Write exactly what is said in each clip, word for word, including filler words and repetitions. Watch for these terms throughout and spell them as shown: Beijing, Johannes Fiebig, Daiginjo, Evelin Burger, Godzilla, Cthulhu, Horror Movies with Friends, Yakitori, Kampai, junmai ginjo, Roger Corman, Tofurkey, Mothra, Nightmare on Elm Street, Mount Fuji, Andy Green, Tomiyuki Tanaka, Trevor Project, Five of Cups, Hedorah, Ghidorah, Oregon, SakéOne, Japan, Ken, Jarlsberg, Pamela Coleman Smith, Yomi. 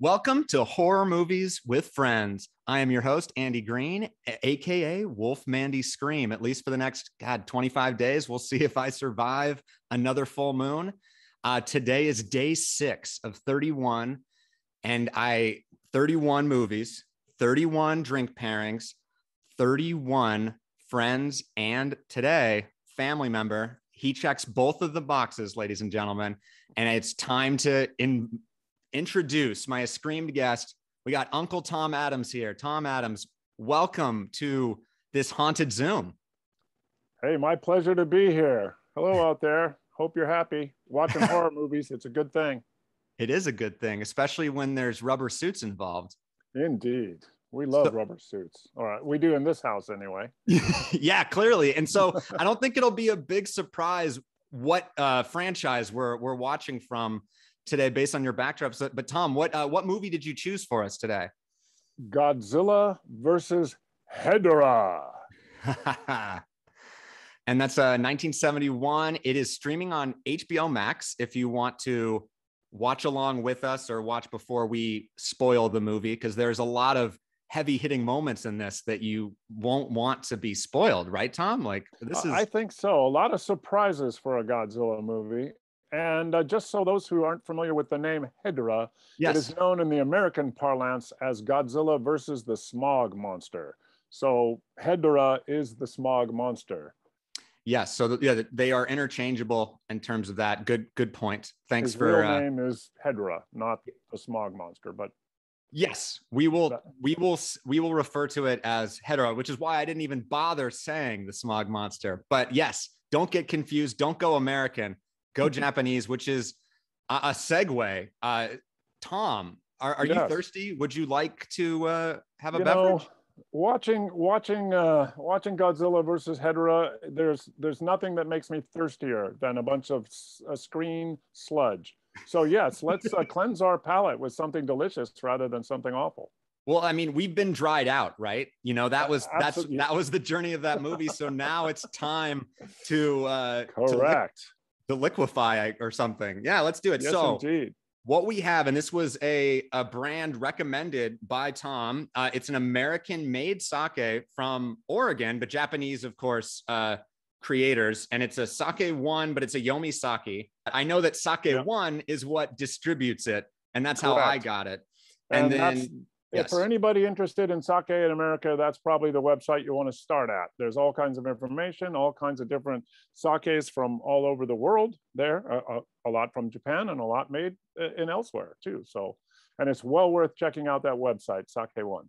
Welcome to Horror Movies with Friends. I am your host, Andy Green, aka Wolfmandy Screame, at least for the next, God, twenty-five days. We'll see if I survive another full moon. Uh, today is day six of thirty-one, and I, thirty-one movies, thirty-one drink pairings, thirty-one friends, and today, family member. He checks both of the boxes, ladies and gentlemen, and it's time to in introduce my esteemed guest. We got Uncle Tom Adams here. Tom Adams, welcome to this haunted Zoom. Hey, my pleasure to be here. Hello out there. Hope you're happy watching horror movies. It's a good thing. It is a good thing, especially when there's rubber suits involved. Indeed. We love so, rubber suits. All right. We do in this house anyway. Yeah, clearly. And so I don't think it'll be a big surprise what uh, franchise we're, we're watching from today based on your backdrop. So, but Tom, what uh, what movie did you choose for us today? Godzilla versus Hedorah. And that's uh, nineteen seventy-one. It is streaming on H B O Max if you want to watch along with us or watch before we spoil the movie, because there's a lot of heavy hitting moments in this that you won't want to be spoiled, right, Tom? Like this is... I think so. A lot of surprises for a Godzilla movie. And uh, just so those who aren't familiar with the name Hedorah, yes, it is known in the American parlance as Godzilla versus the Smog Monster. So Hedorah is the Smog Monster. Yes, so the, yeah, they are interchangeable in terms of that. Good, good point. Thanks. His for real uh, name is Hedorah, not the Smog Monster, but yes, we will, we will, we will refer to it as Hedorah, which is why I didn't even bother saying the Smog Monster. But yes, don't get confused. Don't go American. Go Japanese, which is a, a segue. Uh, Tom, are, are yes. you thirsty? Would you like to uh, have a you beverage? Know, watching, watching, uh, watching Godzilla versus Hedorah. There's, there's nothing that makes me thirstier than a bunch of uh, screen sludge. So yes, let's uh, cleanse our palate with something delicious rather than something awful. Well, I mean, we've been dried out, right? You know, that was that's Absolutely. that was the journey of that movie. So now it's time to uh, correct to, li to liquefy or something. Yeah, let's do it. Yes, so indeed. What we have, and this was a a brand recommended by Tom. Uh, it's an American-made sake from Oregon, but Japanese, of course. Uh, creators, and it's a SakéOne, but it's a Yomi sake. I know that SakéOne yeah. is what distributes it, and that's how Correct. I got it. And, and then yes. for anybody interested in sake in America, that's probably the website you want to start at. There's all kinds of information, all kinds of different sakes from all over the world there, a, a, a lot from Japan and a lot made in elsewhere too. So, and it's well worth checking out that website, SakéOne.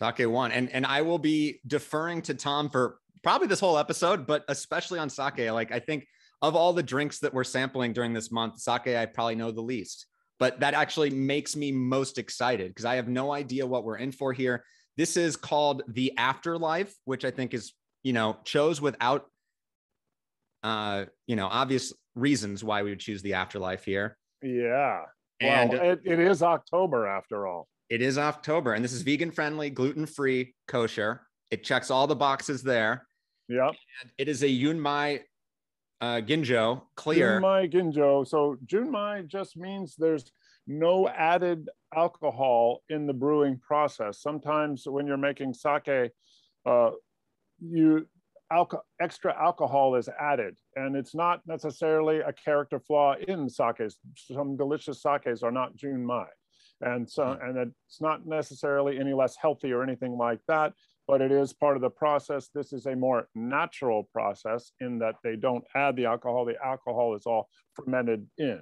SakéOne. And, and I will be deferring to Tom for probably this whole episode, but especially on sake. Like, I think of all the drinks that we're sampling during this month, sake, I probably know the least, but that actually makes me most excited because I have no idea what we're in for here. This is called The Afterlife, which I think is, you know, chose without, uh, you know, obvious reasons why we would choose The Afterlife here. Yeah. And well, it, it is October after all. It is October. And this is vegan friendly, gluten-free, kosher. It checks all the boxes there. Yeah, it is a Junmai uh, Ginjo clear. Junmai Ginjo. So Junmai just means there's no added alcohol in the brewing process. Sometimes when you're making sake, uh, you alco extra alcohol is added, and it's not necessarily a character flaw in sakes. Some delicious sakes are not Junmai, and so and it's not necessarily any less healthy or anything like that. But it is part of the process. This is a more natural process in that they don't add the alcohol. The alcohol is all fermented in.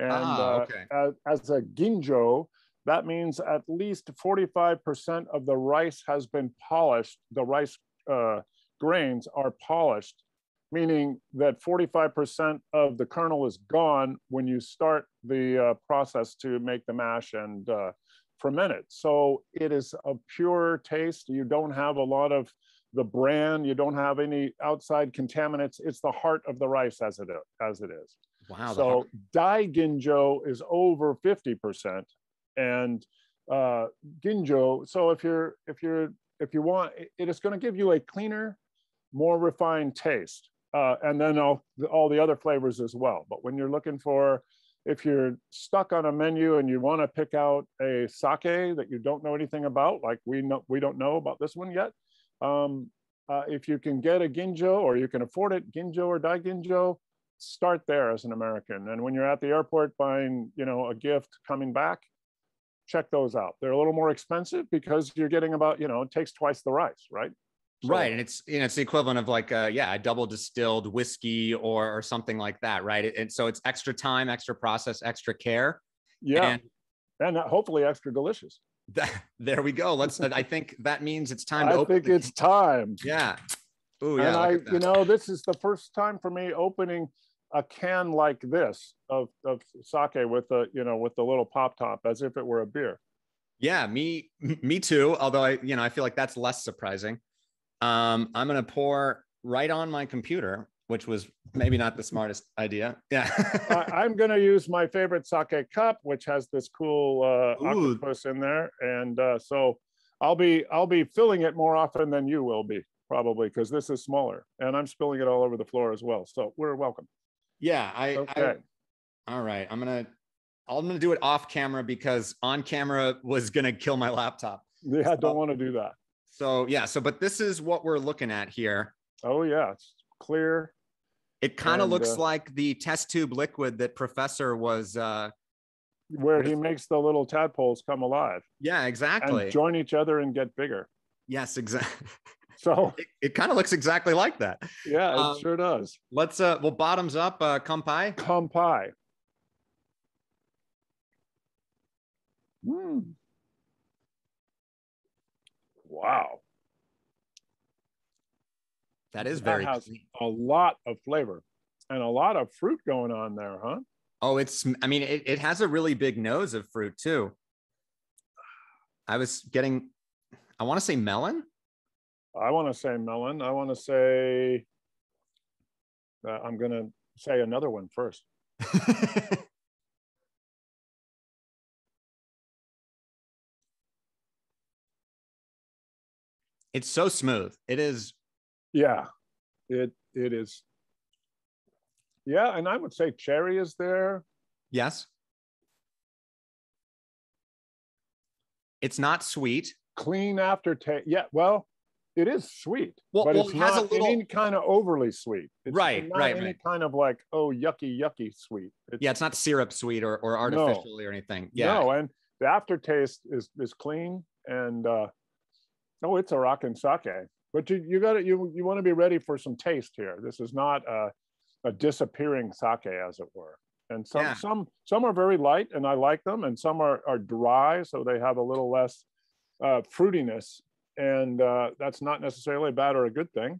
And ah, okay. uh, as, as a ginjo, that means at least forty-five percent of the rice has been polished. The rice uh, grains are polished, meaning that forty-five percent of the kernel is gone when you start the uh, process to make the mash and uh, ferment it. So it is a pure taste. You don't have a lot of the bran. You don't have any outside contaminants. It's the heart of the rice as it is. As it is. Wow. So dai ginjo is over fifty percent, and uh, ginjo. So if you're if you're if you want, it is going to give you a cleaner, more refined taste, uh, and then all all the other flavors as well. But when you're looking for if you're stuck on a menu and you want to pick out a sake that you don't know anything about, like we know we don't know about this one yet, um, uh, if you can get a ginjo or you can afford it, ginjo or daiginjo, start there as an American. And when you're at the airport buying, you know, a gift coming back, check those out. They're a little more expensive because you're getting about, you know, it takes twice the rice, right? So, right, and it's you know it's the equivalent of like a, yeah a double distilled whiskey or or something like that, right? And so it's extra time, extra process, extra care, yeah, and, and hopefully extra delicious. That, there we go. Let's. I think that means it's time to I open. I think the, it's time. Yeah. Ooh, yeah. And I, you know, this is the first time for me opening a can like this of of sake with the you know with the little pop top as if it were a beer. Yeah, me me too. Although I you know I feel like that's less surprising. Um, I'm going to pour right on my computer, which was maybe not the smartest idea. Yeah. I, I'm going to use my favorite sake cup, which has this cool uh, octopus in there. And uh, so I'll be, I'll be filling it more often than you will be, probably, because this is smaller and I'm spilling it all over the floor as well. So we're welcome. Yeah. I, okay. I all right. I'm going to, I'm going to do it off camera because on camera was going to kill my laptop. Yeah. I don't so. want to do that. So, yeah. So, but this is what we're looking at here. Oh, yeah. It's clear. It kind of looks uh, like the test tube liquid that Professor was... Uh, where he makes the little tadpoles come alive. Yeah, exactly. And join each other and get bigger. Yes, exactly. So... it, it kind of looks exactly like that. Yeah, it um, sure does. Let's... Uh, well, bottoms up. Uh, Kampai. Kampai. Hmm. Wow, that is very that has clean. A lot of flavor and a lot of fruit going on there, huh? Oh, it's. I mean, it, it has a really big nose of fruit too. I was getting. I want to say melon. I want to say melon. I want to say. Uh, I'm gonna say another one first. It's so smooth. It is. Yeah, it it is. Yeah, and I would say cherry is there. Yes. It's not sweet. Clean aftertaste. Yeah, well, it is sweet, well, but well, it's it has not a little... any kind of overly sweet. It's right, not right, any right. kind of like, oh, yucky, yucky sweet. It's, yeah, it's not syrup sweet or, or artificially no. or anything. Yeah. No, and the aftertaste is, is clean and... Uh, No, oh, it's a rockin' sake, but you you got it. You you want to be ready for some taste here. This is not a, a disappearing sake, as it were. And some yeah. some some are very light, and I like them. And some are are dry, so they have a little less uh, fruitiness, and uh, that's not necessarily bad or a good thing.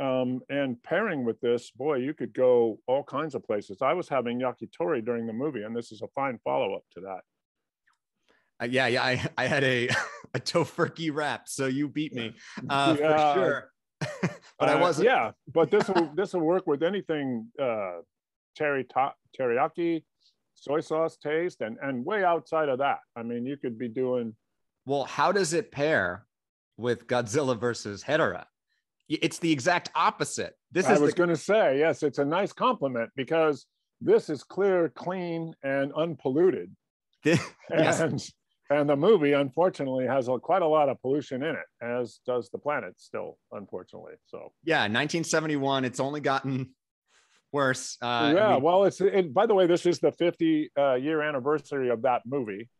Um, and pairing with this, boy, you could go all kinds of places. I was having yakitori during the movie, and this is a fine follow up to that. Uh, yeah, yeah, I, I had a, a tofurkey wrap, so you beat me uh, yeah, for sure. But uh, I wasn't. Yeah, but this will this will work with anything uh, teri teriyaki, soy sauce taste, and and way outside of that. I mean, you could be doing. Well, how does it pair with Godzilla versus Hedorah? It's the exact opposite. This I is. I was the... going to say yes. It's a nice compliment because this is clear, clean, and unpolluted. This... Yes. And, and the movie, unfortunately, has a, quite a lot of pollution in it, as does the planet still, unfortunately. So yeah, nineteen seventy-one. It's only gotten worse. Uh, yeah. I mean, well, it's it, by the way, this is the fifty year anniversary of that movie,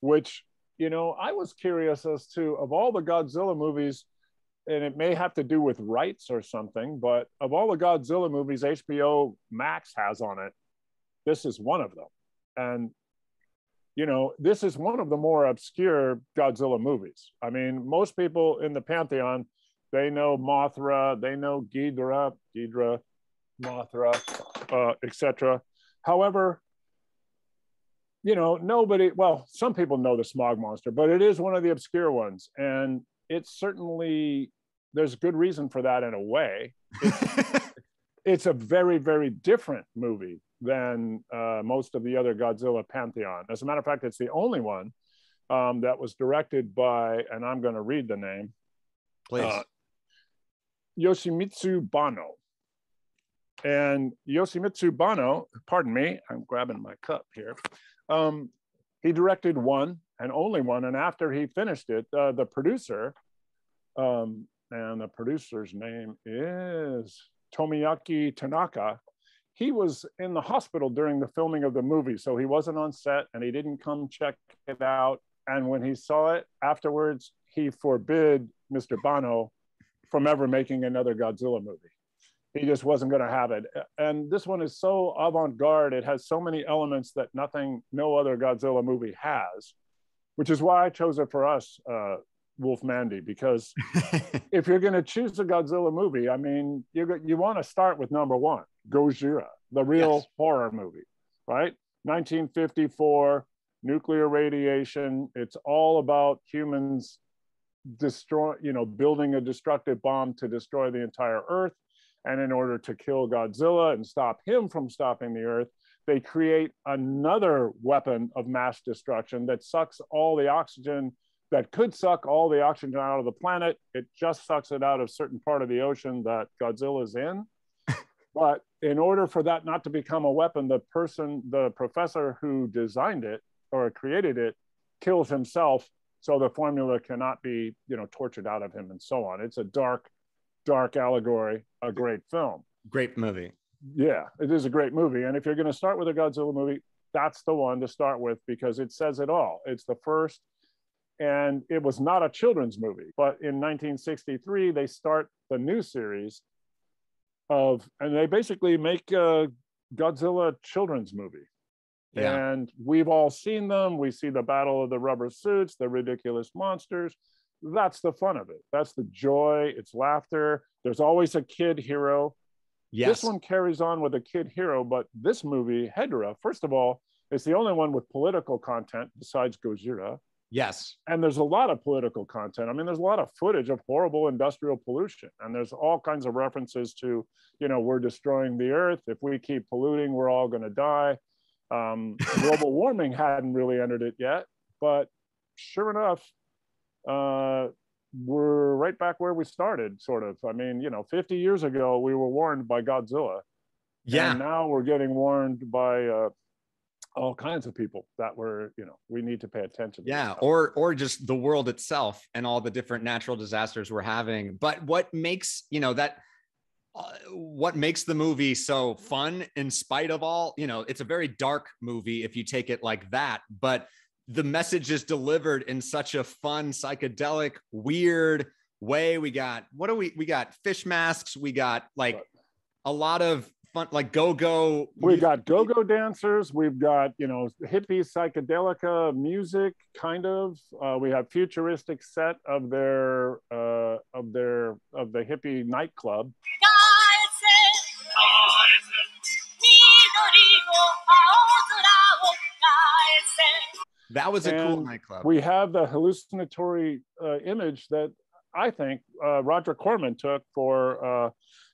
which you know I was curious as to of all the Godzilla movies, and it may have to do with rights or something, but of all the Godzilla movies H B O Max has on it, this is one of them, and. You know, this is one of the more obscure Godzilla movies. I mean, most people in the pantheon, they know Mothra, they know Ghidorah, Ghidorah, Mothra, uh, et cetera. However, you know, nobody, well, some people know the smog monster, but it is one of the obscure ones. And it's certainly, there's good reason for that in a way. It's, it's a very, very different movie than uh, most of the other Godzilla pantheon. As a matter of fact, it's the only one um, that was directed by, and I'm going to read the name. Please. Uh, Yoshimitsu Banno. And Yoshimitsu Banno, pardon me, I'm grabbing my cup here. Um, he directed one and only one. And after he finished it, uh, the producer, um, and the producer's name is Tomiyuki Tanaka, he was in the hospital during the filming of the movie. So he wasn't on set and he didn't come check it out. And when he saw it afterwards, he forbid Mister Banno from ever making another Godzilla movie. He just wasn't gonna have it. And this one is so avant-garde. It has so many elements that nothing, no other Godzilla movie has, which is why I chose it for us, uh, Wolfmandy, because if you're gonna choose a Godzilla movie, I mean, you're, you wanna start with number one, Gojira, the real yes. horror movie, right? nineteen fifty-four, nuclear radiation. It's all about humans destroy, you know, building a destructive bomb to destroy the entire Earth. And in order to kill Godzilla and stop him from stopping the Earth, they create another weapon of mass destruction that sucks all the oxygen, that could suck all the oxygen out of the planet. It just sucks it out of a certain part of the ocean that Godzilla's in. But in order for that not to become a weapon, the person, the professor who designed it or created it, kills himself. So the formula cannot be, you know, tortured out of him and so on. It's a dark, dark allegory, a great film. Great movie. Yeah, it is a great movie. And if you're going to start with a Godzilla movie, that's the one to start with because it says it all. It's the first, and it was not a children's movie. But in nineteen sixty-three, they start the new series of, and they basically make a Godzilla children's movie. Yeah. And we've all seen them. We see the battle of the rubber suits, the ridiculous monsters. That's the fun of it. That's the joy. It's laughter. There's always a kid hero. Yes. This one carries on with a kid hero, but this movie, Hedorah, first of all, it's the only one with political content besides Gojira. Yes. And there's a lot of political content. I mean, there's a lot of footage of horrible industrial pollution. And there's all kinds of references to, you know, we're destroying the Earth. If we keep polluting, we're all going to die. Um, global warming hadn't really entered it yet, but sure enough, uh, we're right back where we started, sort of. I mean, you know, fifty years ago, we were warned by Godzilla. Yeah. And now we're getting warned by uh, all kinds of people that we're, you know, we need to pay attention to. Yeah, or, or just the world itself and all the different natural disasters we're having. But what makes, you know, that... Uh, what makes the movie so fun in spite of all, you know, it's a very dark movie if you take it like that, but the message is delivered in such a fun, psychedelic, weird way. We got, what do we, we got fish masks. We got like a lot of fun, like go-go. We've got go-go dancers. We've got, you know, hippie psychedelica music, kind of. Uh, we have futuristic set of their, uh, of their, of the hippie nightclub. That was a and cool nightclub. We have the hallucinatory uh, image that I think uh, Roger Corman took for uh,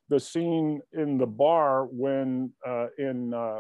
the scene in the bar when uh, in uh,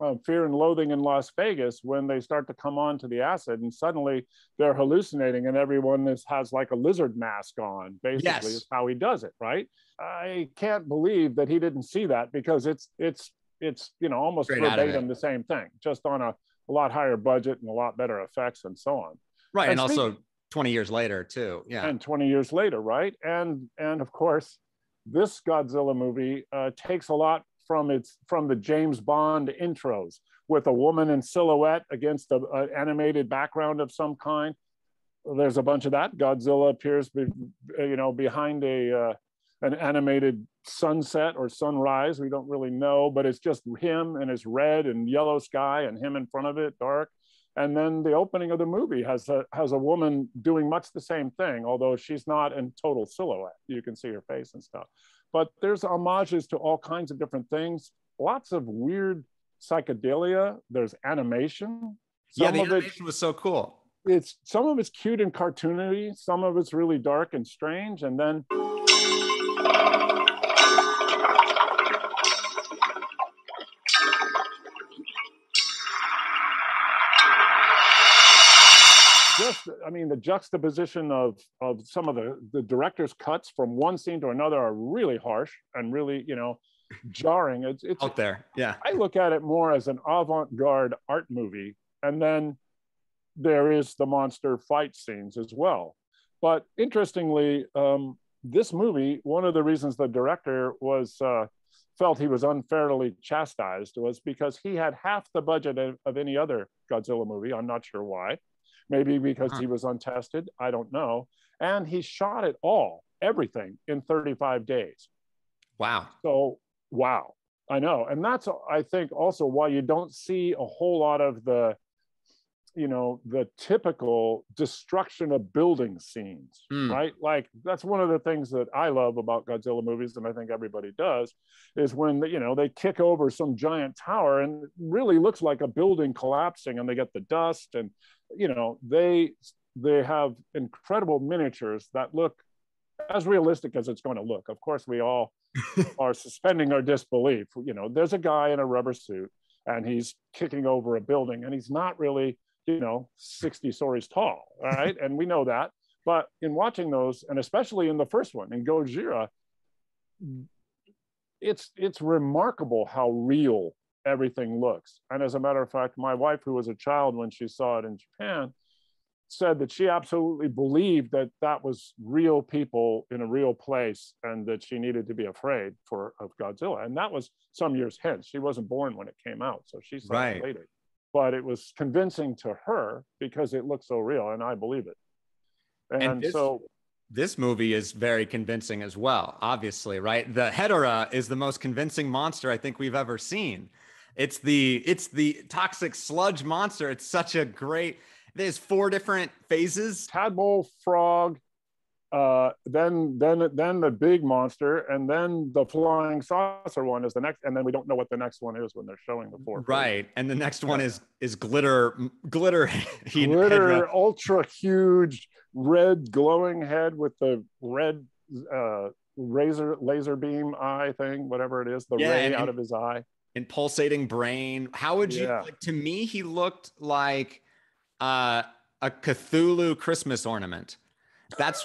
uh, Fear and Loathing in Las Vegas, when they start to come on to the acid and suddenly they're hallucinating and everyone is, has like a lizard mask on, basically, yes. is how he does it, right? I can't believe that he didn't see that because it's, it's, it's you know, almost verbatim the same thing, just on a a lot higher budget and a lot better effects and so on. Right, and, and also speaking, twenty years later too. Yeah. And twenty years later, right? And and of course, this Godzilla movie uh, takes a lot from its from the James Bond intros with a woman in silhouette against an uh, animated background of some kind. There's a bunch of that. Godzilla appears, be, you know, behind a uh, an animated sunset or sunrise, we don't really know, but it's just him and his red and yellow sky and him in front of it, dark. And then the opening of the movie has a, has a woman doing much the same thing, although she's not in total silhouette. You can see her face and stuff. But there's homages to all kinds of different things. Lots of weird psychedelia. There's animation. Some yeah, the animation it, was so cool. It's some of it's cute and cartoony. Some of it's really dark and strange. And then... Just, I mean, the juxtaposition of, of some of the, the director's cuts from one scene to another are really harsh and really, you know, jarring. It's, it's out there. Yeah. I look at it more as an avant-garde art movie. And then there is the monster fight scenes as well. But interestingly, um, this movie, one of the reasons the director was uh, felt he was unfairly chastised was because he had half the budget of, of any other Godzilla movie. I'm not sure why. Maybe because he was untested, I don't know. And he shot it all, everything, in thirty-five days. Wow. So, wow, I know. And that's, I think, also why you don't see a whole lot of the, you know, the typical destruction of building scenes, mm. right? Like, that's one of the things that I love about Godzilla movies, and I think everybody does, is when, you know, they kick over some giant tower and it really looks like a building collapsing, and they get the dust, and, you know, they they have incredible miniatures that look as realistic as it's going to look. Of course, we all are suspending our disbelief. You know, there's a guy in a rubber suit and he's kicking over a building, and he's not really, you know, sixty stories tall, all right? And we know that. But in watching those, and especially in the first one, in Gojira, it's, it's remarkable how real everything looks. And as a matter of fact, my wife, who was a child when she saw it in Japan, said that she absolutely believed that that was real people in a real place, and that she needed to be afraid for of Godzilla. And that was some years hence. She wasn't born when it came out, so she saw right. it later. But it was convincing to her because it looked so real, and I believe it. And, and this, so this movie is very convincing as well, obviously, right? The Hedorah is the most convincing monster I think we've ever seen. It's the it's the toxic sludge monster. It's such a great. There's four different phases: tadpole, frog, uh, then then then the big monster, and then the flying saucer one is the next, and then we don't know what the next one is when they're showing the four. Right, phases. And the next one is is glitter, glitter, glitter, ultra huge red glowing head with the red uh, razor laser beam eye thing, whatever it is, the yeah, ray and, out of his eye, and pulsating brain. How would you? Yeah. Like, to me, he looked like. Uh, a Cthulhu Christmas ornament. That's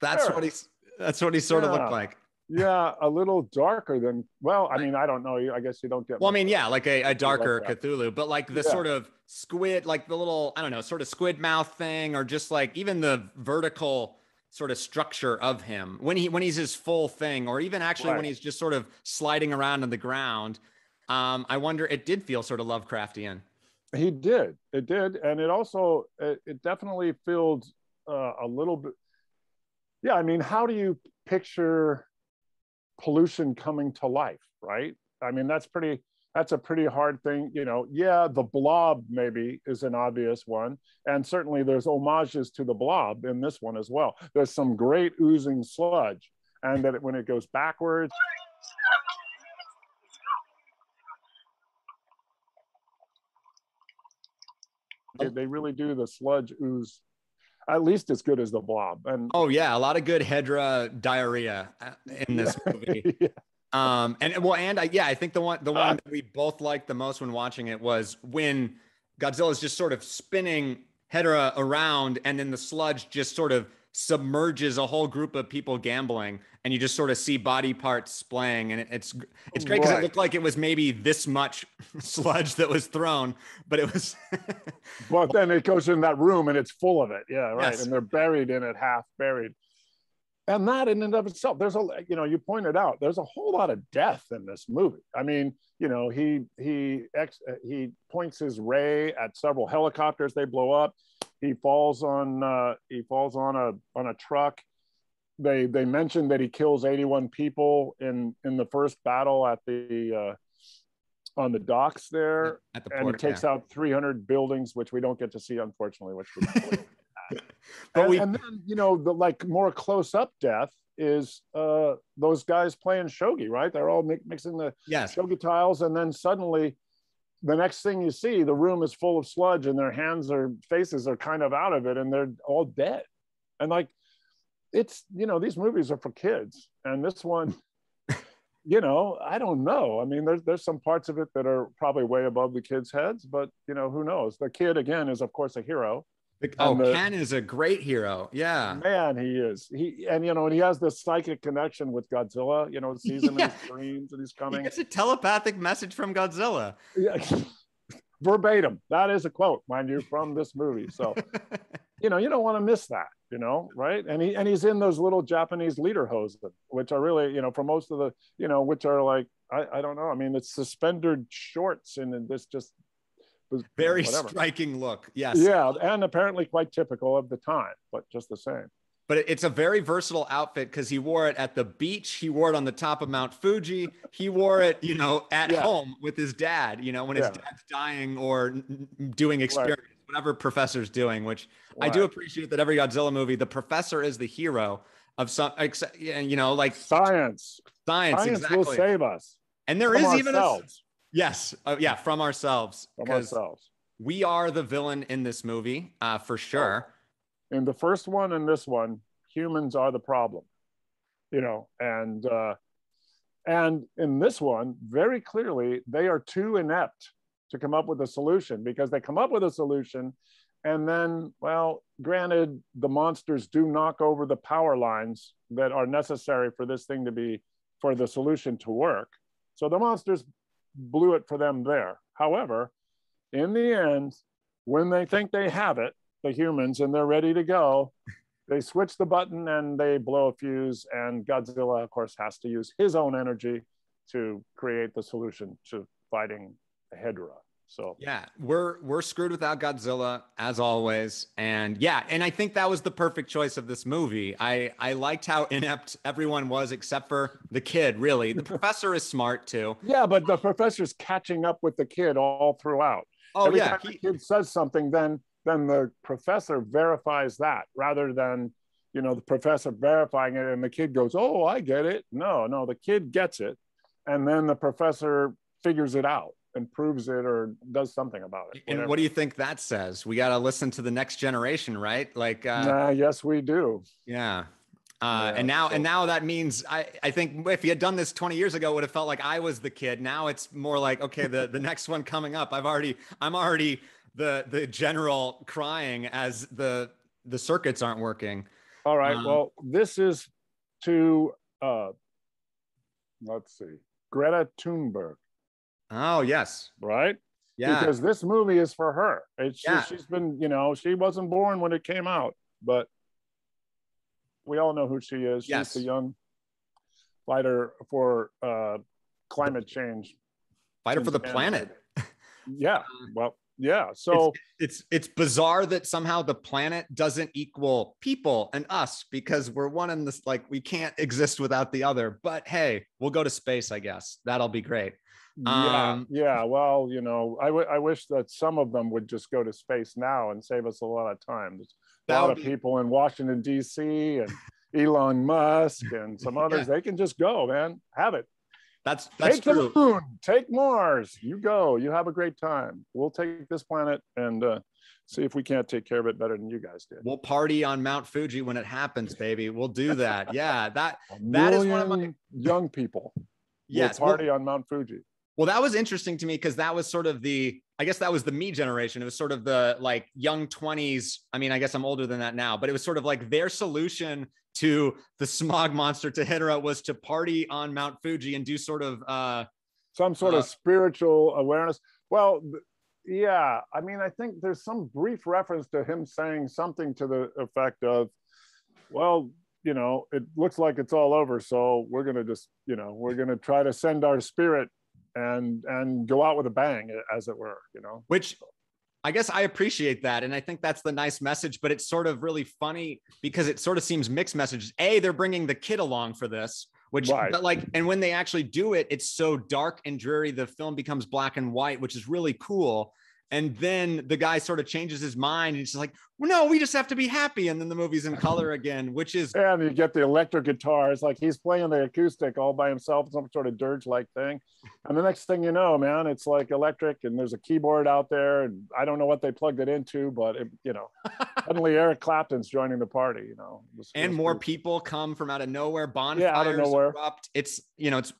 that's sure. what he that's what he sort yeah. of looked like. Yeah, a little darker than. Well, I mean, I don't know. I guess you don't get. Well, I mean, yeah, like a, a darker like Cthulhu, but like the yeah. sort of squid, like the little, I don't know, sort of squid mouth thing, or just like even the vertical sort of structure of him when he when he's his full thing, or even actually right. when he's just sort of sliding around on the ground. Um, I wonder. It did feel sort of Lovecraftian. He did. It did. And it also, it, it definitely filled uh, a little bit. Yeah. I mean, how do you picture pollution coming to life, right? I mean, that's pretty, that's a pretty hard thing. You know, yeah, the blob maybe is an obvious one. And certainly there's homages to the blob in this one as well. There's some great oozing sludge. And that it, when it goes backwards, they really do the sludge ooze at least as good as the blob. And oh yeah, a lot of good Hedorah diarrhea in this movie. yeah. um and well and I, yeah I think the one the one uh, that we both liked the most when watching it was when Godzilla is just sort of spinning Hedorah around, and then the sludge just sort of submerges a whole group of people gambling, and you just sort of see body parts splaying, and it, it's it's great because right. it looked like it was maybe this much sludge that was thrown, but it was but then it goes in that room and it's full of it. Yeah, right. Yes. And they're buried in it, half buried. And that in and of itself, there's a, you know, you pointed out, there's a whole lot of death in this movie. I mean, you know, he he ex, he points his ray at several helicopters, they blow up. He falls on uh, he falls on a on a truck. They they mentioned that he kills eighty-one people in in the first battle at the uh, on the docks there, at the port, and he takes yeah. out three hundred buildings, which we don't get to see, unfortunately. Which we but and, we and then you know the like more close up death is uh, those guys playing shogi, right? They're all mi mixing the yes. shogi tiles, and then suddenly. The next thing you see, the room is full of sludge, and their hands or faces are kind of out of it, and they're all dead. And like, it's, you know, these movies are for kids. And this one, you know, I don't know. I mean, there's, there's some parts of it that are probably way above the kids' heads, but you know, who knows? The kid, again, is of course a hero. Oh, the, Ken is a great hero. Yeah, man, he is. He and you know, and he has this psychic connection with Godzilla. You know, sees him yeah. in his dreams, and he's coming. It's a telepathic message from Godzilla. Yeah, verbatim. That is a quote, mind you, from this movie. So, you know, you don't want to miss that. You know, right? And he and he's in those little Japanese leader hosen, which are really, you know, for most of the, you know, which are like, I, I don't know. I mean, it's suspended shorts, and this just. Very whatever. Striking look, yes. Yeah, and apparently quite typical of the time, but just the same. But it's a very versatile outfit because he wore it at the beach. He wore it on the top of Mount Fuji. He wore it, you know, at yeah. home with his dad, you know, when yeah. his dad's dying or doing experiments, right. whatever professor's doing, which right. I do appreciate that every Godzilla movie, the professor is the hero of some, you know, like- Science. Science, Science exactly. will save us. And there is ourselves. even a- Yes. Uh, yeah. From ourselves. From ourselves. We are the villain in this movie, uh, for sure. In the first one and this one, humans are the problem, you know, and, uh, and in this one, very clearly, they are too inept to come up with a solution because they come up with a solution. And then, well, granted, the monsters do knock over the power lines that are necessary for this thing to be, for the solution to work. So the monsters blew it for them there. However, in the end, when they think they have it, the humans, and they're ready to go, they switch the button and they blow a fuse, and Godzilla, of course, has to use his own energy to create the solution to fighting Hedorah. So yeah, we're we're screwed without Godzilla, as always. And yeah, and I think that was the perfect choice of this movie. I, I liked how inept everyone was except for the kid, really. The professor is smart too. Yeah, but the professor's catching up with the kid all throughout. Oh, Every yeah. time he, the kid says something, then then the professor verifies that rather than, you know, the professor verifying it and the kid goes, oh, I get it. No, no, the kid gets it. And then the professor figures it out. Improves it or does something about it. Whatever. And what do you think that says? We got to listen to the next generation, right? Like, uh, uh yes, we do. Yeah. Uh, yeah, and now, so. and now that means I, I think if you had done this twenty years ago, it would have felt like I was the kid. Now it's more like, okay, the, the next one coming up, I've already, I'm already the, the general crying as the, the circuits aren't working. All right. Um, well, this is to, uh, let's see, Greta Thunberg. Oh, yes. Right? Yeah. Because this movie is for her. It's yeah. she, she's been, you know, she wasn't born when it came out, but we all know who she is. Yes. She's a young fighter for uh, climate change. Fighter for the planet. Yeah. Well, yeah. So it's, it's it's bizarre that somehow the planet doesn't equal people and us because we're one in this, like we can't exist without the other. But hey, we'll go to space, I guess. That'll be great. Yeah, um, yeah. Well, you know, I, w I wish that some of them would just go to space now and save us a lot of time. There's a lot of people in Washington, D C and Elon Musk and some others. Yeah. They can just go, man. Have it. That's, that's take true. The moon, take Mars. You go. You have a great time. We'll take this planet and uh, see if we can't take care of it better than you guys did. We'll party on Mount Fuji when it happens, baby. We'll do that. Yeah, that that is one of my young people. Yes, we'll party well, on Mount Fuji. Well, that was interesting to me because that was sort of the, I guess that was the me generation. It was sort of the like young twenties. I mean, I guess I'm older than that now, but it was sort of like their solution to the smog monster to Hedorah was to party on Mount Fuji and do sort of. Uh, some sort uh, of spiritual awareness. Well, yeah. I mean, I think there's some brief reference to him saying something to the effect of, well, you know, it looks like it's all over. So we're going to just, you know, we're going to try to send our spirit and and go out with a bang, as it were, you know, which I guess I appreciate that. And I think that's the nice message, but it's sort of really funny because it sort of seems mixed messages. A, they're bringing the kid along for this, which right. but like, and when they actually do it, it's so dark and dreary, the film becomes black and white, which is really cool. And then the guy sort of changes his mind and he's like, well, no, we just have to be happy. And then the movie's in color again, which is. And you get the electric guitar. It's like he's playing the acoustic all by himself, some sort of dirge-like thing. And the next thing you know, man, it's like electric and there's a keyboard out there. And I don't know what they plugged it into, but, it, you know, suddenly Eric Clapton's joining the party, you know. Was, and was more cool. people come from out of nowhere. Bonfires yeah, out of nowhere. Erupt. It's, you know, it's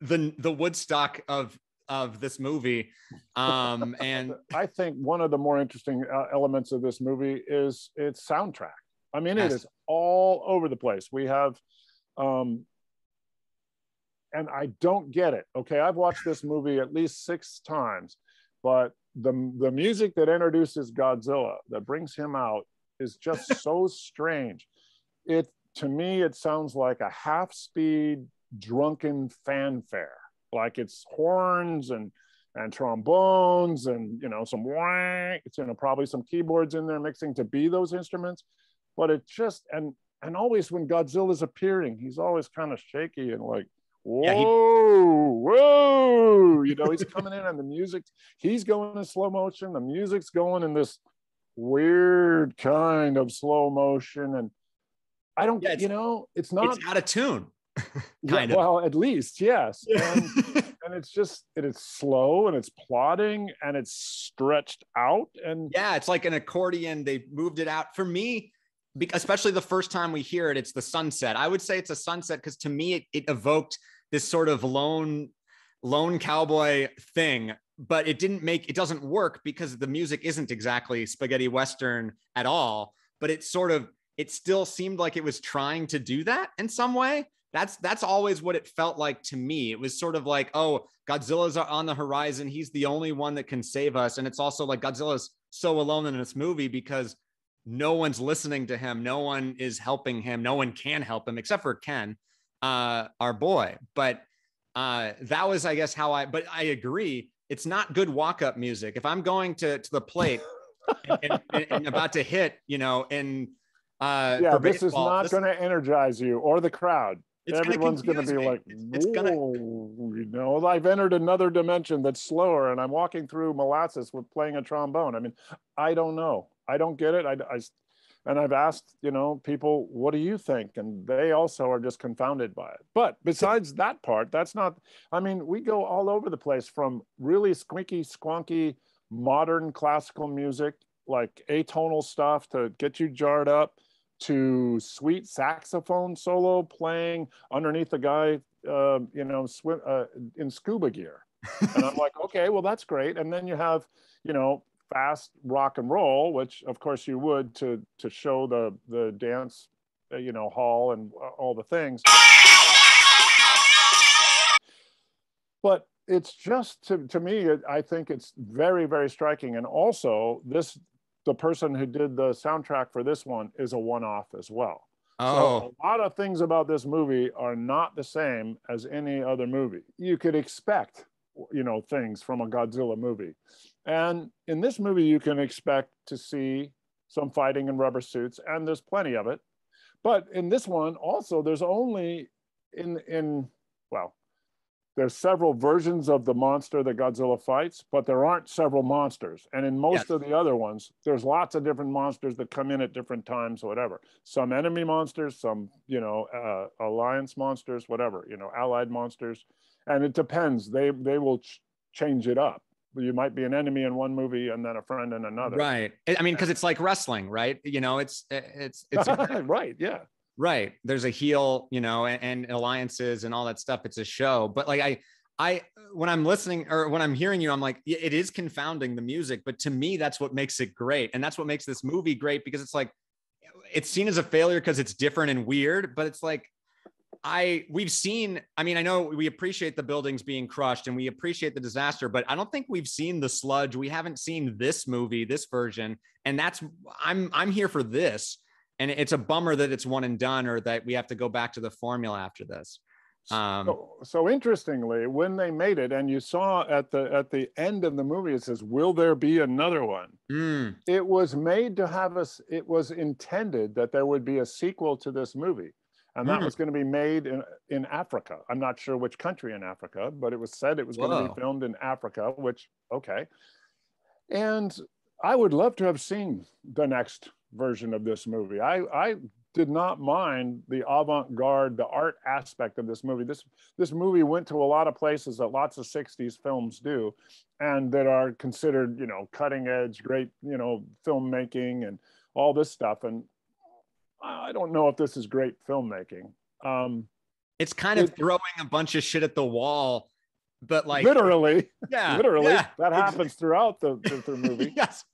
the the Woodstock of of this movie. Um, and I think one of the more interesting uh, elements of this movie is its soundtrack. I mean, yes. It is all over the place. We have, um, and I don't get it. Okay, I've watched this movie at least six times, but the the music that introduces Godzilla, that brings him out, is just so strange. It to me, it sounds like a half-speed drunken fanfare. Like it's horns and and trombones and, you know, some whack, it's, you know, probably some keyboards in there mixing to be those instruments. But it just, and and always when Godzilla's appearing, he's always kind of shaky and like, whoa, yeah, he... whoa, you know, he's coming in and the music, he's going in slow motion, the music's going in this weird kind of slow motion. And I don't, yeah, you know, it's not, it's out of tune. kind yeah, of. Well, at least, yes. Yeah. And, and it's just, it is slow and it's plodding and it's stretched out. And yeah, it's like an accordion. They moved it out for me, especially the first time we hear it, it's the sunset. I would say it's a sunset because to me, it, it evoked this sort of lone, lone cowboy thing, but it didn't make, it doesn't work because the music isn't exactly spaghetti Western at all, but it sort of, it still seemed like it was trying to do that in some way. That's that's always what it felt like to me. It was sort of like, oh, Godzilla's on the horizon. He's the only one that can save us. And it's also like Godzilla's so alone in this movie because no one's listening to him. No one is helping him. No one can help him except for Ken, uh, our boy. But uh, that was, I guess, how I, but I agree. It's not good walk-up music. If I'm going to, to the plate and, and, and about to hit, you know, and uh, yeah, this baseball, is not this- going to energize you or the crowd. It's everyone's gonna, gonna be me. like it's, it's gonna you know I've entered another dimension that's slower and I'm walking through molasses with playing a trombone. I mean, I don't know, I don't get it. I, I and I've asked, you know, people, what do you think? And they also are just confounded by it. But besides that part, that's not, I mean, we go all over the place from really squeaky squonky modern classical music like atonal stuff to get you jarred up to sweet saxophone solo playing underneath the guy, uh, you know, swim, uh, in scuba gear. And I'm like, okay, well, that's great. And then you have, you know, fast rock and roll, which of course you would to to show the, the dance, uh, you know, hall and uh, all the things. But it's just, to, to me, it, I think it's very, very striking. And also this, the person who did the soundtrack for this one is a one-off as well. Oh. So a lot of things about this movie are not the same as any other movie. You could expect, you know, things from a Godzilla movie. And in this movie, you can expect to see some fighting in rubber suits, and there's plenty of it. But in this one also, there's only in, in well, there's several versions of the monster that Godzilla fights, but there aren't several monsters. And in most yes. of the other ones, there's lots of different monsters that come in at different times or whatever. Some enemy monsters, some, you know, uh, alliance monsters, whatever, you know, allied monsters. And it depends. They they will ch- change it up. You might be an enemy in one movie and then a friend in another. Right. I mean, because it's like wrestling, right? You know, it's it's it's right. Yeah. Right. There's a heel, you know, and, and alliances and all that stuff. It's a show. But like I, I, when I'm listening or when I'm hearing you, I'm like, it is confounding, the music. But to me, that's what makes it great. And that's what makes this movie great, because it's like, it's seen as a failure because it's different and weird. But it's like, I, we've seen, I mean, I know we appreciate the buildings being crushed and we appreciate the disaster, but I don't think we've seen the sludge. We haven't seen this movie, this version. And that's, I'm, I'm here for this. And it's a bummer that it's one and done, or that we have to go back to the formula after this. Um, so, so interestingly, when they made it, and you saw at the at the end of the movie, it says, "Will there be another one?" Mm. It was made to have us. It was intended that there would be a sequel to this movie, and that mm. was going to be made in in Africa. I'm not sure which country in Africa, but it was said it was Whoa. going to be filmed in Africa. Which okay, and I would love to have seen the next version of this movie. I, I did not mind the avant-garde, the art aspect of this movie. This this movie went to a lot of places that lots of sixties films do, and that are considered, you know, cutting edge, great, you know, filmmaking and all this stuff. And I don't know if this is great filmmaking. Um, it's kind it, of throwing a bunch of shit at the wall But like literally, yeah, literally yeah, that exactly. happens throughout the, the, the movie. Yes,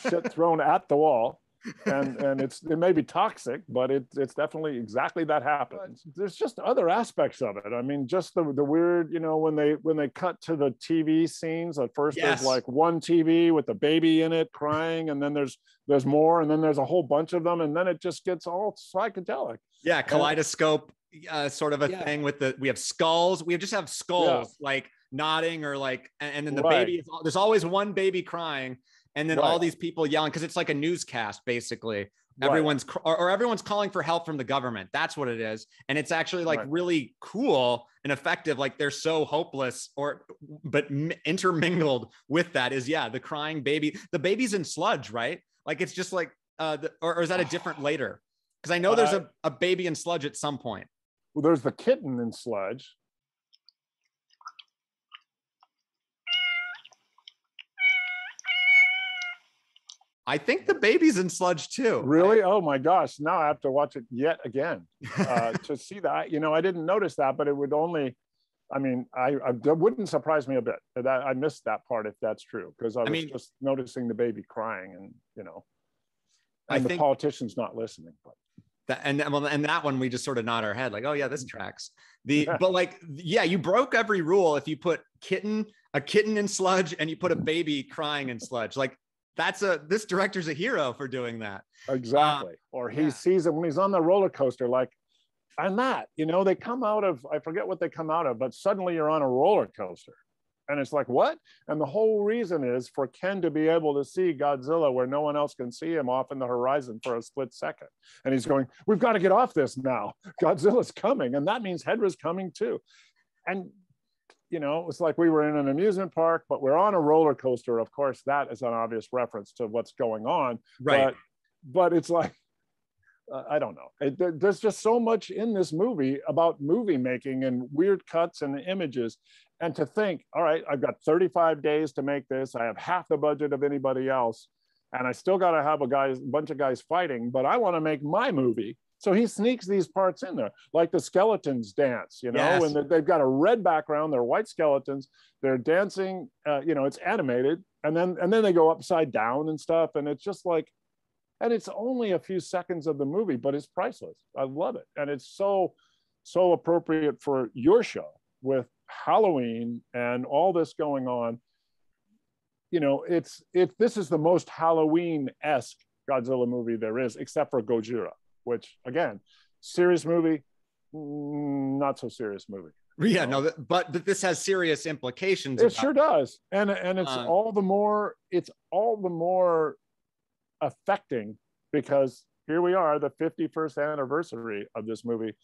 shit thrown at the wall, and and it's it may be toxic, but it it's definitely exactly that happens. But there's just other aspects of it. I mean, just the the weird, you know, when they when they cut to the T V scenes at first, yes. there's like one T V with a baby in it crying, and then there's there's more, and then there's a whole bunch of them, and then it just gets all psychedelic. Yeah, kaleidoscope. And, Uh, sort of a yeah. thing with the we have skulls we just have skulls yeah. like nodding or like and, and then the right. baby is, there's always one baby crying and then right. all these people yelling because it's like a newscast basically right. everyone's or, or everyone's calling for help from the government. That's what it is, and it's actually like right. really cool and effective. Like they're so hopeless or but intermingled with that is yeah the crying baby, the baby's in sludge, right? Like it's just like uh the, or, or is that a different later, because I know uh, there's a, a baby in sludge at some point. Well, there's the kitten in sludge. I think the baby's in sludge too. Really? Right? Oh my gosh. Now I have to watch it yet again uh, to see that. You know, I didn't notice that, but it would only, I mean, I, I it wouldn't surprise me a bit that I missed that part if that's true, because I was I mean, just noticing the baby crying and, you know, and I the think, politician's not listening, but. That, and well, and that one we just sort of nod our head like, oh yeah, this tracks. The but like yeah, you broke every rule if you put kitten a kitten in sludge and you put a baby crying in sludge. Like that's a this director's a hero for doing that. Exactly. Uh, or he yeah. sees it when he's on the roller coaster. Like I'm not, you know, they come out of I forget what they come out of, but suddenly you're on a roller coaster, and it's like what? And the whole reason is for Ken to be able to see Godzilla where no one else can see him off in the horizon for a split second. And he's going, we've got to get off this now. Godzilla's coming. And that means Hedorah's coming too. And, you know, it's like we were in an amusement park, but we're on a roller coaster. Of course, that is an obvious reference to what's going on. Right. But, but it's like, Uh, I don't know. It, there, there's just so much in this movie about movie making and weird cuts and the images. And to think, all right, I've got thirty-five days to make this. I have half the budget of anybody else. And I still got to have a guys, bunch of guys fighting, but I want to make my movie. So he sneaks these parts in there, like the skeletons dance, you know, yes. and the, they've got a red background, they're white skeletons, they're dancing, uh, you know, it's animated. And then, and then they go upside down and stuff. And it's just like, and it's only a few seconds of the movie, but it's priceless. I love it. And it's so, so appropriate for your show with Halloween and all this going on. You know, it's, it, this is the most Halloween-esque Godzilla movie there is, except for Gojira, which again, serious movie, not so serious movie. Yeah, no, but, but this has serious implications. It about, sure does. And, and it's uh, all the more, it's all the more, affecting because here we are, the fifty-first anniversary of this movie,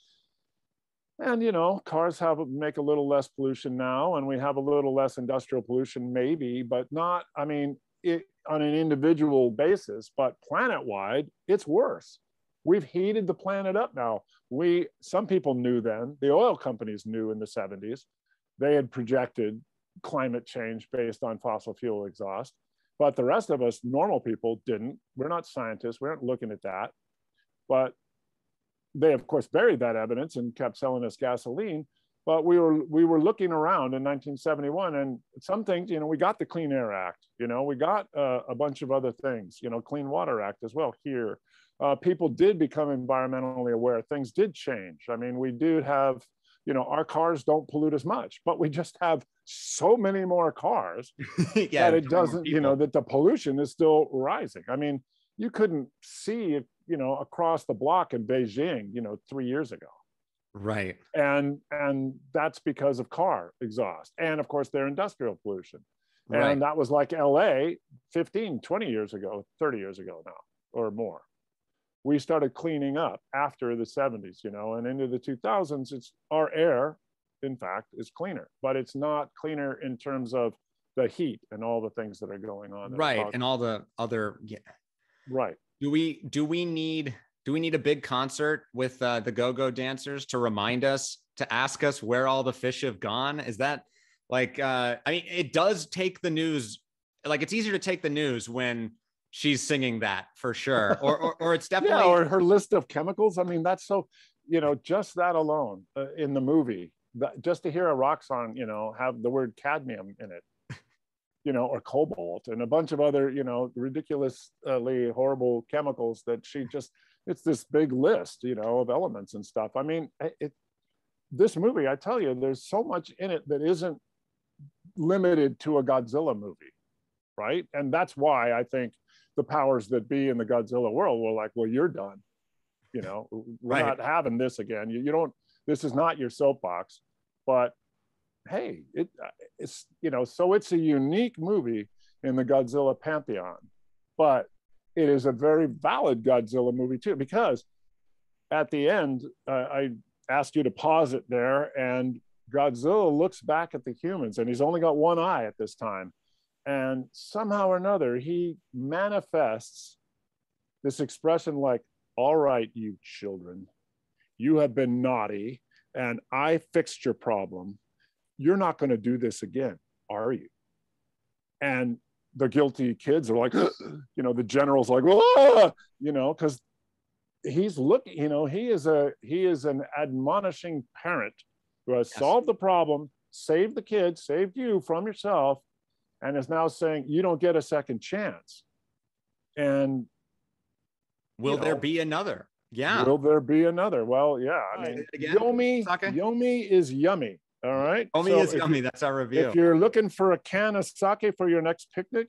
and you know, cars have make a little less pollution now, and we have a little less industrial pollution maybe, but not I mean it on an individual basis, but planet-wide it's worse. We've heated the planet up now. We some people knew then, the oil companies knew in the seventies, they had projected climate change based on fossil fuel exhaust. But the rest of us, normal people, didn't. We're not scientists. We aren't looking at that. But they, of course, buried that evidence and kept selling us gasoline. But we were we were looking around in nineteen seventy-one, and some things, you know, we got the Clean Air Act. You know, we got uh, a bunch of other things. You know, Clean Water Act as well here. Uh, people did become environmentally aware. Things did change. I mean, we do have, you know, our cars don't pollute as much, but we just have so many more cars yeah, that it doesn't, you know, that the pollution is still rising. I mean, you couldn't see it, you know, across the block in Beijing, you know, three years ago. Right. And and that's because of car exhaust. And of course, their industrial pollution. And right. that was like L A fifteen, twenty years ago, thirty years ago now or more. We started cleaning up after the seventies, you know, and into the two thousands, it's our air, in fact, is cleaner, but it's not cleaner in terms of the heat and all the things that are going on. Right. And all the other, yeah. Right. Do we, do we need, do we need a big concert with uh, the go-go dancers to remind us, to ask us where all the fish have gone? Is that like, uh, I mean, it does take the news, like it's easier to take the news when she's singing that for sure. Or, or, or it's definitely. yeah, or her list of chemicals. I mean, that's so, you know, just that alone uh, in the movie just to hear a rock song, you know, have the word cadmium in it, you know, or cobalt and a bunch of other, you know, ridiculously horrible chemicals that she just, it's this big list, you know, of elements and stuff. I mean, it, this movie, I tell you, there's so much in it that isn't limited to a Godzilla movie, right? And that's why I think the powers that be in the Godzilla world were like, well, you're done. You know, we're right. not having this again. You, you don't, this is not your soapbox, but hey, it, it's, you know, so it's a unique movie in the Godzilla pantheon, but it is a very valid Godzilla movie too, because at the end, uh, I asked you to pause it there, and Godzilla looks back at the humans, and he's only got one eye at this time. And somehow or another, he manifests this expression like, all right, you children, you have been naughty and I fixed your problem. You're not going to do this again, are you? And the guilty kids are like, you know, the general's like, whoa, you know, because he's looking, you know, he is a, he is an admonishing parent who has yes. solved the problem, saved the kids, saved you from yourself, and is now saying, you don't get a second chance. And will you know, there be another? Yeah. Will there be another? Well, yeah. I mean, Yomi, Yomi is yummy. All right. Yomi so is yummy. You, that's our review. If you're looking for a can of sake for your next picnic,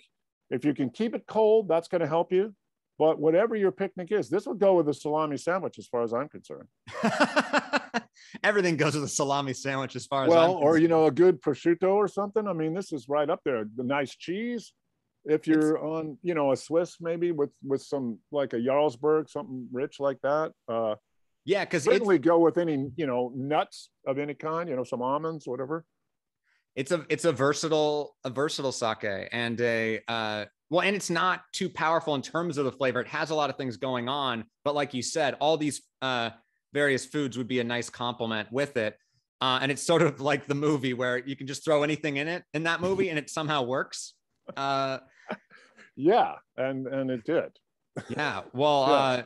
if you can keep it cold, that's going to help you. But whatever your picnic is, this would go with a salami sandwich as far as I'm concerned. Everything goes with a salami sandwich as far as well, I'm concerned. Or, you know, a good prosciutto or something. I mean, this is right up there. The nice cheese. If you're it's, on, you know, a Swiss maybe with with some like a Jarlsberg, something rich like that. Uh, yeah, because certainly go with any, you know, nuts of any kind, you know, some almonds, whatever. It's a it's a versatile a versatile sake, and a uh, well, and it's not too powerful in terms of the flavor. It has a lot of things going on, but like you said, all these uh, various foods would be a nice complement with it. Uh, and it's sort of like the movie where you can just throw anything in it in that movie, and it somehow works. Uh, yeah, and and it did. Yeah, well, yeah. uh,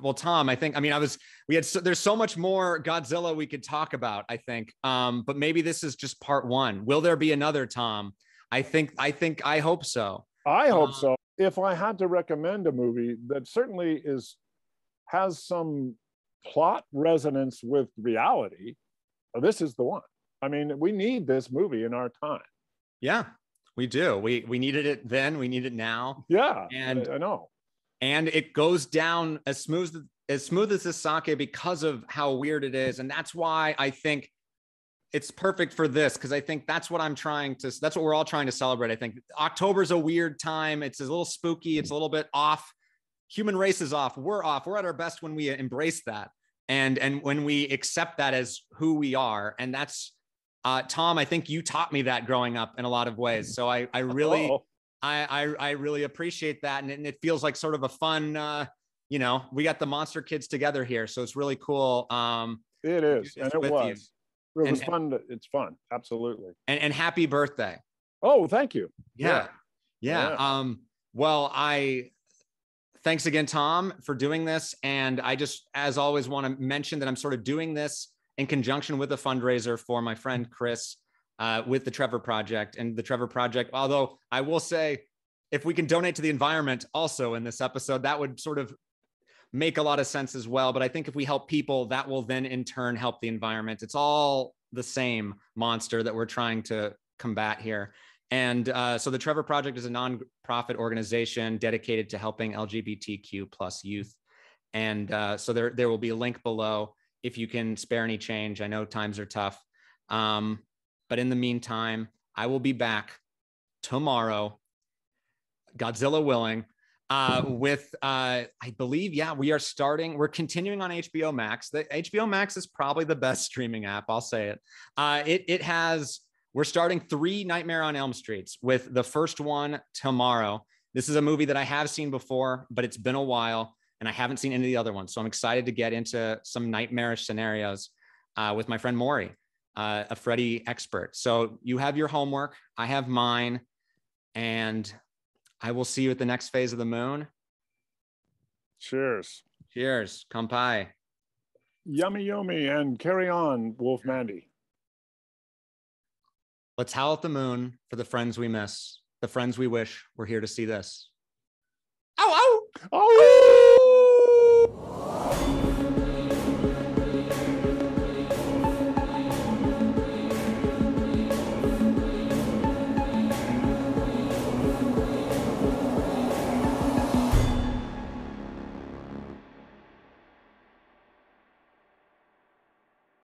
well, Tom, I think I mean I was we had so, there's so much more Godzilla we could talk about. I think, um, but maybe this is just part one. Will there be another, Tom? I think I think I hope so. I hope um, so. If I had to recommend a movie that certainly is has some plot resonance with reality, this is the one. I mean, we need this movie in our time. Yeah. We do. We we needed it then. We need it now. Yeah, and I know. And it goes down as smooth as smooth as this sake because of how weird it is, and that's why I think it's perfect for this. Because I think that's what I'm trying to. That's what we're all trying to celebrate. I think October's a weird time. It's a little spooky. It's a little bit off. Human race is off. We're off. We're at our best when we embrace that, and and when we accept that as who we are, and that's. Uh, Tom, I think you taught me that growing up in a lot of ways. So I, I really, oh. I, I, I really appreciate that. And, and it feels like sort of a fun, uh, you know, we got the monster kids together here. So it's really cool. Um, it is. And it was, you. it was and, fun. To, it's fun. Absolutely. And, and happy birthday. Oh, thank you. Yeah. Yeah. yeah. yeah. Um, well, I, thanks again, Tom, for doing this. And I just, as always, want to mention that I'm sort of doing this in conjunction with a fundraiser for my friend Chris uh, with the Trevor Project and the Trevor Project. Although I will say, if we can donate to the environment also in this episode, that would sort of make a lot of sense as well. But I think if we help people, that will then in turn help the environment. It's all the same monster that we're trying to combat here. And uh, so the Trevor Project is a nonprofit organization dedicated to helping L G B T Q plus youth. And uh, so there, there will be a link below if you can spare any change. I know times are tough. Um, but in the meantime, I will be back tomorrow, Godzilla willing, uh, with, uh, I believe, yeah, we are starting, we're continuing on H B O Max. The H B O Max is probably the best streaming app, I'll say it. Uh, it, it has, we're starting three Nightmare on Elm Streets with the first one tomorrow. This is a movie that I have seen before, but it's been a while. And I haven't seen any of the other ones. So I'm excited to get into some nightmarish scenarios uh, with my friend Maury, uh, a Freddy expert. So you have your homework. I have mine. And I will see you at the next phase of the moon. Cheers. Cheers. Kanpai. Yummy, yummy. And carry on, Wolfmandy. Let's howl at the moon for the friends we miss, the friends we wish were here to see this. Ow, ow! Oh!